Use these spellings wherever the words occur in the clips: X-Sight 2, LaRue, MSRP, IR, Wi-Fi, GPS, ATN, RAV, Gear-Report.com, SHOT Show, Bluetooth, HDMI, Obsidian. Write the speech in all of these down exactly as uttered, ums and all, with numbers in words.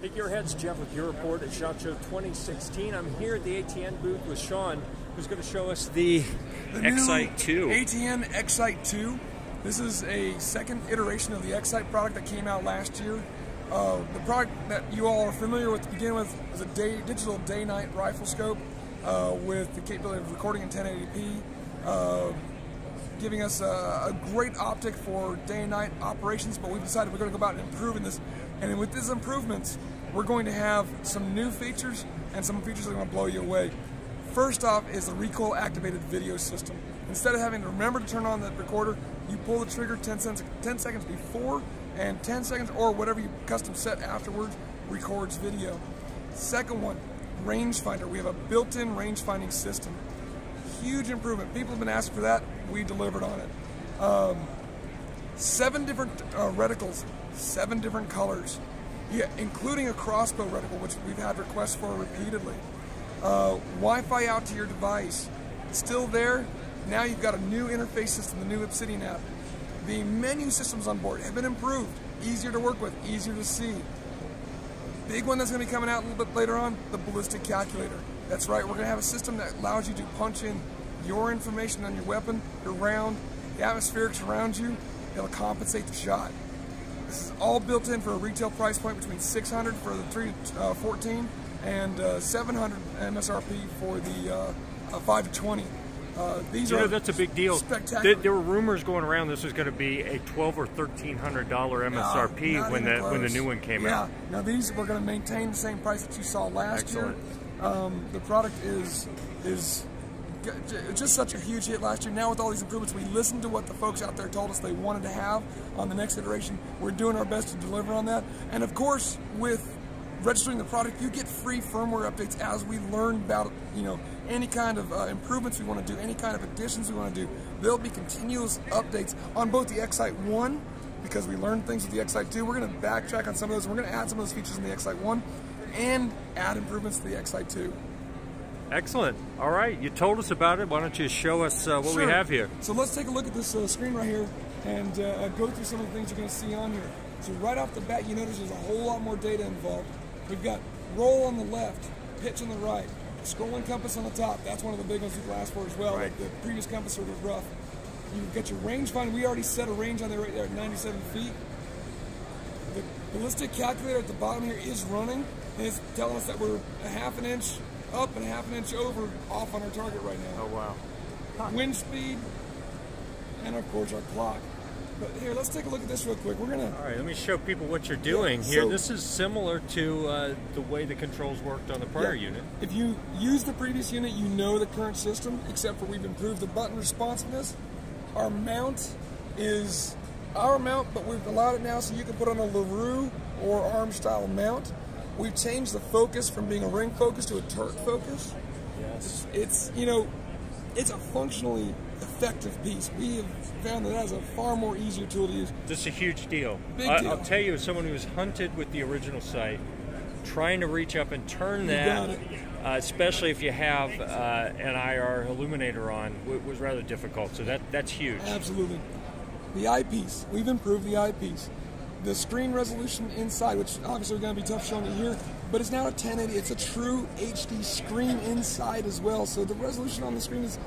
Big Gearheads, Jeff with your report at SHOT Show twenty sixteen. I'm here at the A T N booth with Sean, who's going to show us the, the X-Sight two. A T N X-Sight two. This is a second iteration of the X-Sight product that came out last year. Uh, the product that you all are familiar with to begin with is a day, digital day-night rifle scope uh, with the capability of recording in ten eighty p, uh, giving us a, a great optic for day and night operations, but we've decided we're going to go about and improve in this. And with these improvements, we're going to have some new features and some features that are going to blow you away. First off is the recoil activated video system. Instead of having to remember to turn on the recorder, you pull the trigger ten seconds before, and ten seconds or whatever you custom set afterwards records video. Second one, rangefinder. We have a built-in range finding system. Huge improvement. People have been asking for that. We delivered on it. Um, seven different uh, reticles, seven different colors, yeah, including a crossbow reticle, which we've had requests for repeatedly. Uh, Wi-Fi out to your device, still there. Now you've got a new interface system, the new Obsidian app. The menu systems on board have been improved, easier to work with, easier to see. Big one that's going to be coming out a little bit later on, the ballistic calculator. That's right, we're going to have a system that allows you to punch in your information on your weapon, your round, the atmospherics around you. It'll compensate the shot. This is all built in for a retail price point between six hundred dollars for the three to fourteen and uh, seven hundred dollars M S R P for the uh, uh, five to twenty. Uh, these you are know, that's a big deal. There, there were rumors going around this was going to be a twelve or thirteen hundred dollar M S R P no, when the close. when the new one came yeah. out. Now these we're going to maintain the same price that you saw last Excellent. year. Um, the product is is just such a huge hit last year. Now with all these improvements, we listened to what the folks out there told us they wanted to have on the next iteration. We're doing our best to deliver on that, and of course with registering the product, you get free firmware updates as we learn about, you know, any kind of uh, improvements we want to do, any kind of additions we want to do. There'll be continuous updates on both the X-Sight one, because we learned things with the X-Sight two. We're going to backtrack on some of those. We're going to add some of those features in the X-Sight one and add improvements to the X-Sight two. Excellent. All right. You told us about it. Why don't you show us uh, what sure. we have here? So let's take a look at this uh, screen right here and uh, go through some of the things you're going to see on here. So right off the bat, you notice there's a whole lot more data involved. We've got roll on the left, pitch on the right, scroll and compass on the top. That's one of the big ones we've asked for as well. Right. The, the previous compass was rough. You've got your range finder. We already set a range on there right there at ninety-seven feet. The ballistic calculator at the bottom here is running, and it's telling us that we're a half an inch up and a half an inch over off on our target right now. Oh, wow. Huh. Wind speed, and of course our clock. But here, let's take a look at this real quick. We're gonna. All right, let me show people what you're doing yeah, so, here. This is similar to uh, the way the controls worked on the prior yeah. unit. If you use the previous unit, you know the current system, except for we've improved the button responsiveness. Our mount is our mount, but we've allowed it now so you can put on a LaRue or arm style mount. We've changed the focus from being a ring focus to a turret focus. Yes. It's, you know, it's a functionally effective piece. We have found that that's a far more easier tool to use. This is a huge deal. Big I, deal. I'll tell you, as someone who was hunted with the original sight, trying to reach up and turn that, uh, especially if you have uh, an I R illuminator on, w was rather difficult. So that that's huge. Absolutely. The eyepiece. We've improved the eyepiece. The screen resolution inside, which obviously we're going to be tough showing it here, but it's now a ten eighty. It's a true H D screen inside as well. So the resolution on the screen is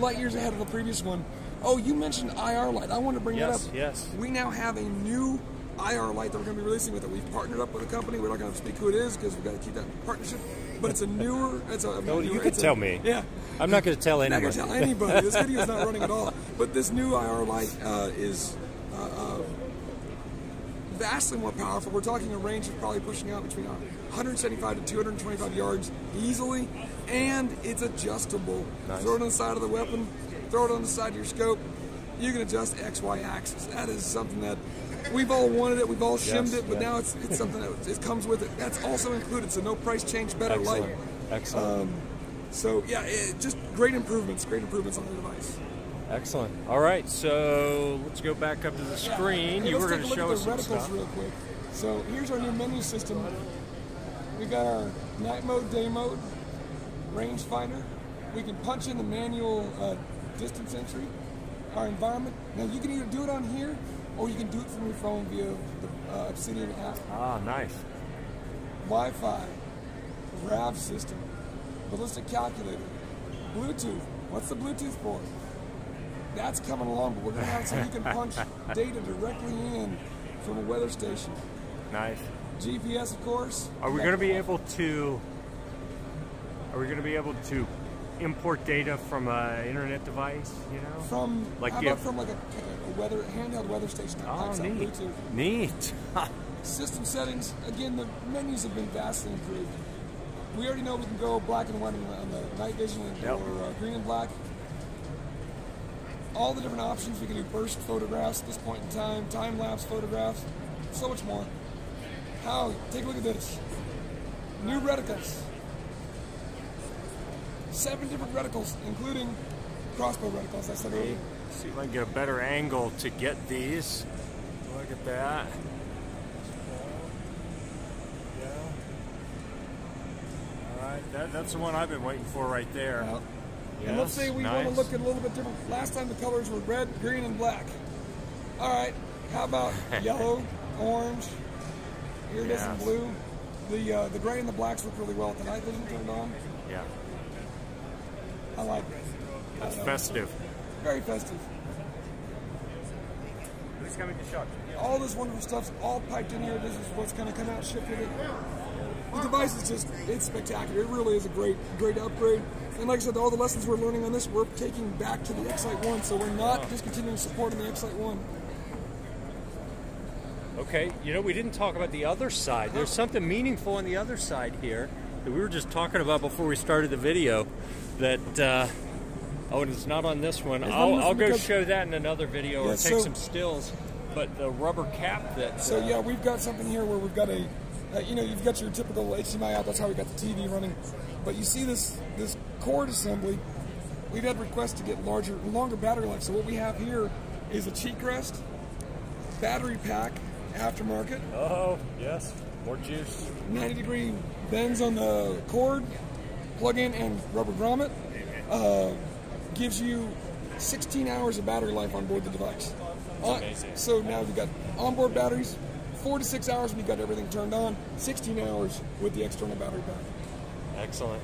light years ahead of the previous one. Oh, you mentioned I R light. I wanted to bring yes, that up. Yes, yes. We now have a new I R light that we're going to be releasing with it. We've partnered up with a company. We're not going to speak who it is because we've got to keep that in partnership. But it's a newer. It's a. a no, newer, you could tell a, me. Yeah. I'm not going to tell anybody. I'm not going to tell anybody. This video is not running at all. But this new I R light uh, is. Uh, uh, vastly more powerful. We're talking a range of probably pushing out between one seventy-five to two twenty-five yards easily, and it's adjustable. Nice. Throw it on the side of the weapon, throw it on the side of your scope. You can adjust X Y axis. That is something that we've all wanted it, we've all shimmed yes, it, but yes. now it's, it's something that it comes with it. That's also included, so no price change, better Excellent. light. Excellent. Um, so yeah, it, just great improvements, great improvements on the device. Excellent. All right, so let's go back up to the screen. Hey, you were going to show us some stuff. Real quick. So here's our new menu system. We got our night mode, day mode, range finder. We can punch in the manual uh, distance entry, our environment. Now you can either do it on here, or you can do it from your phone via the uh, Obsidian app. Ah, nice. Wi-Fi, RAV system, ballistic calculator, Bluetooth. What's the Bluetooth for? That's coming along, but we're going to have so you can punch data directly in from a weather station. Nice. G P S, of course. Are we going to be able to? Are we going to be able to import data from an internet device? You know, from like how about from like a, a weather handheld weather station that pipes out Bluetooth. Neat. System settings. Again, the menus have been vastly improved. We already know we can go black and white on the night vision, yep. or uh, green and black. All the different options. We can do burst photographs at this point in time, time lapse photographs, so much more. How? Take a look at this. New reticles. Seven different reticles, including crossbow reticles. I said earlier. See if I can get a better angle to get these. Look at that. Yeah. All right, that, that's the one I've been waiting for right there. Well, yes, and let's say we nice. want to look at a little bit different. Last time the colors were red, green, and black. All right, how about yellow, orange? Here it is in blue. The uh, the gray and the blacks work really well with the night vision turned on. Yeah. I like it. That's festive. Very festive. Who's coming to SHOT? All this wonderful stuff's all piped in here. This is what's going to come out shipped with it. The device is just, it's spectacular. It really is a great, great upgrade. And like I said, all the lessons we're learning on this, we're taking back to the X-Sight one, so we're not discontinuing support in the X-Sight one. Okay, you know, we didn't talk about the other side. There's something meaningful on the other side here that we were just talking about before we started the video that, uh, oh, and it's not on this one. I'll, I'll go show that in another video, yeah, or take so, some stills, but the rubber cap that... So, uh, yeah, we've got something here where we've got a, uh, you know, you've got your typical H D M I out. That's how we got the T V running. But you see this, this cord assembly. We've had requests to get larger, longer battery life. So what we have here is a cheek rest, battery pack, aftermarket. Oh, yes. More juice. ninety degree bends on the cord, plug in and rubber grommet. Uh, gives you sixteen hours of battery life on board the device. Uh, so now you've got onboard batteries, four to six hours when you've got everything turned on, sixteen hours with the external battery pack. Excellent.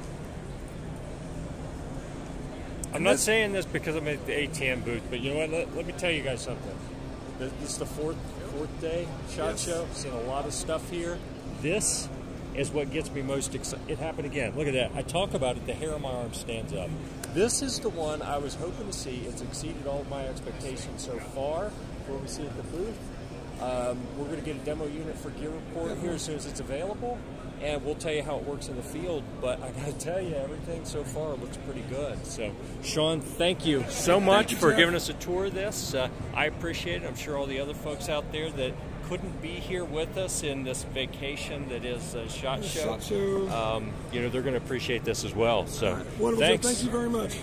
I'm and not this, saying this because I'm at the A T N booth, but you know what? Let, let me tell you guys something. This, this is the fourth. Fourth day, SHOT yes. Show. Seen a lot of stuff here. This is what gets me most excited. It happened again. Look at that. I talk about it. The hair on my arm stands up. This is the one I was hoping to see. It's exceeded all of my expectations so far. Before we see it at the booth, um, we're going to get a demo unit for Gear Report here as soon as it's available, and we'll tell you how it works in the field. But I got to tell you, everything so far looks pretty good. So, Sean, thank you so much you, for Jeff. giving us a tour of this. Uh, I appreciate it. I'm sure all the other folks out there that couldn't be here with us in this vacation that is a SHOT Show, SHOT Show. Um, you know, they're going to appreciate this as well. So, right. Thanks. Show. Thank you very much.